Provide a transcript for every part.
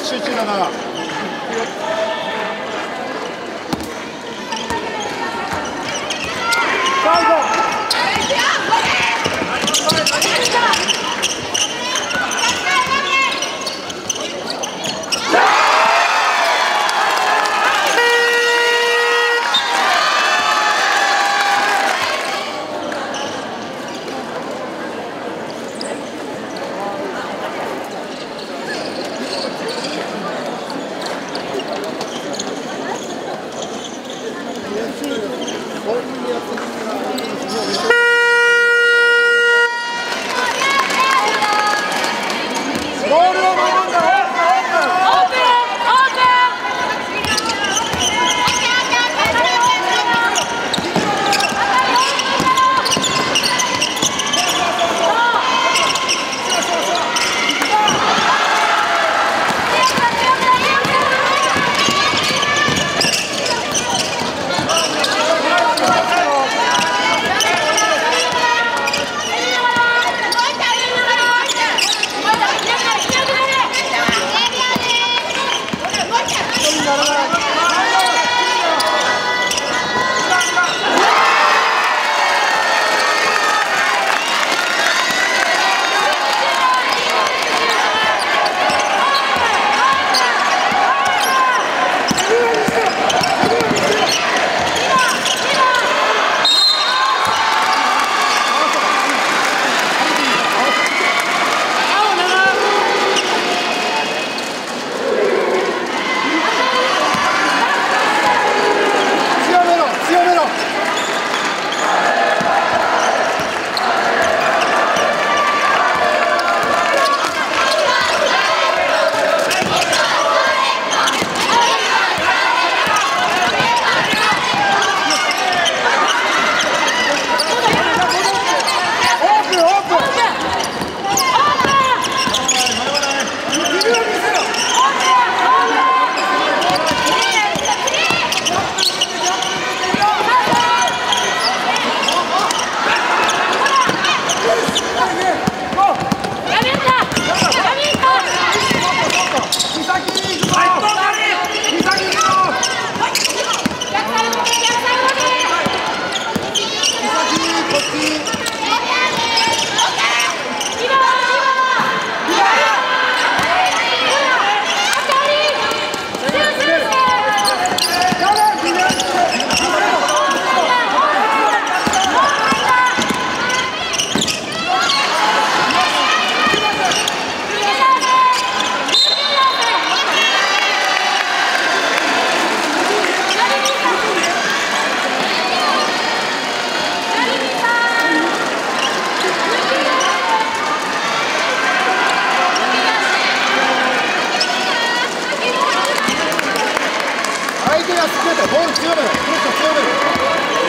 ス集中だな。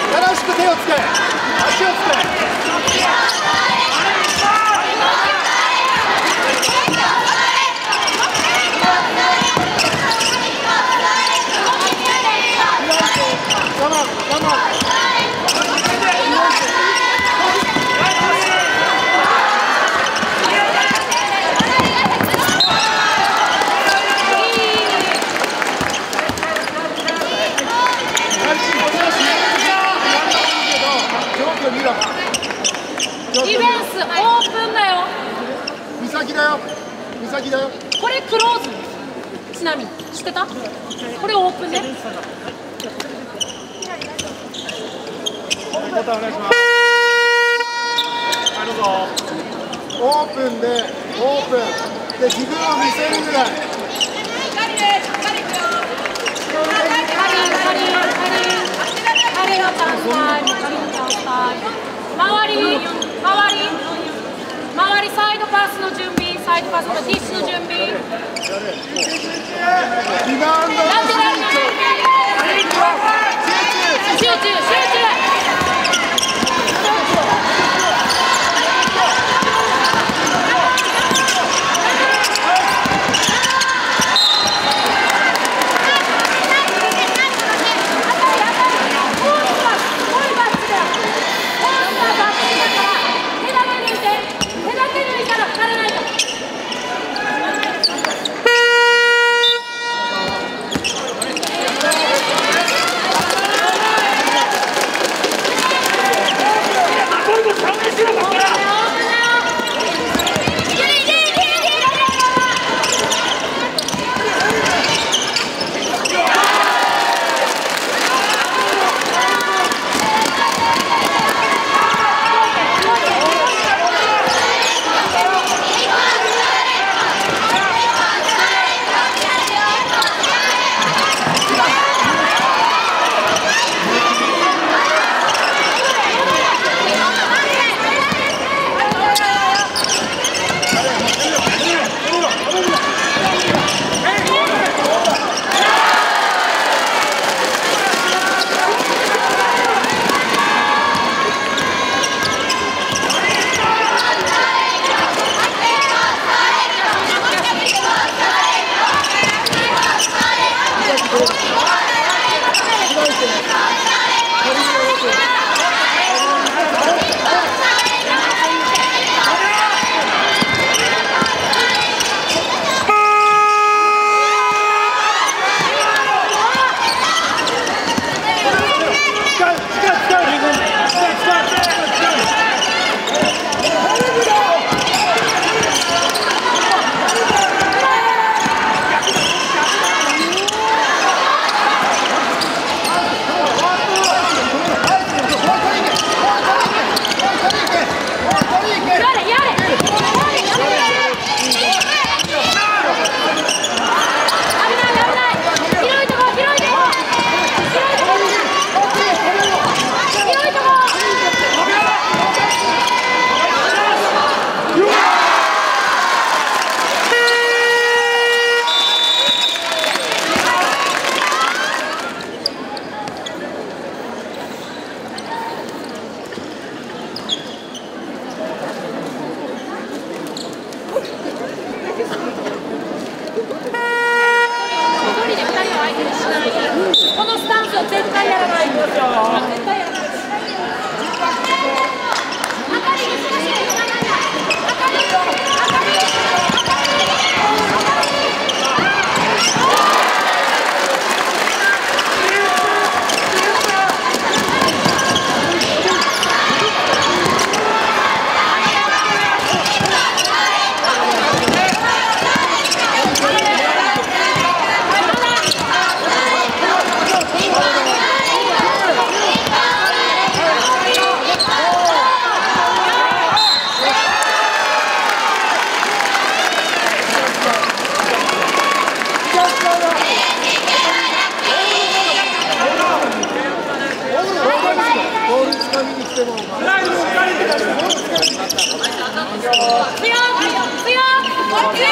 楽しく手をつけ、足をつけ。これクローズ、ちなみに知ってた？これオープンね。はい、ボタンお願いします。どうぞ。オープンで、オープンで自分を見せるぐらい。周りサイドパスの準備。サイドパスのティッシュの準備。リバウンドの集中、強い。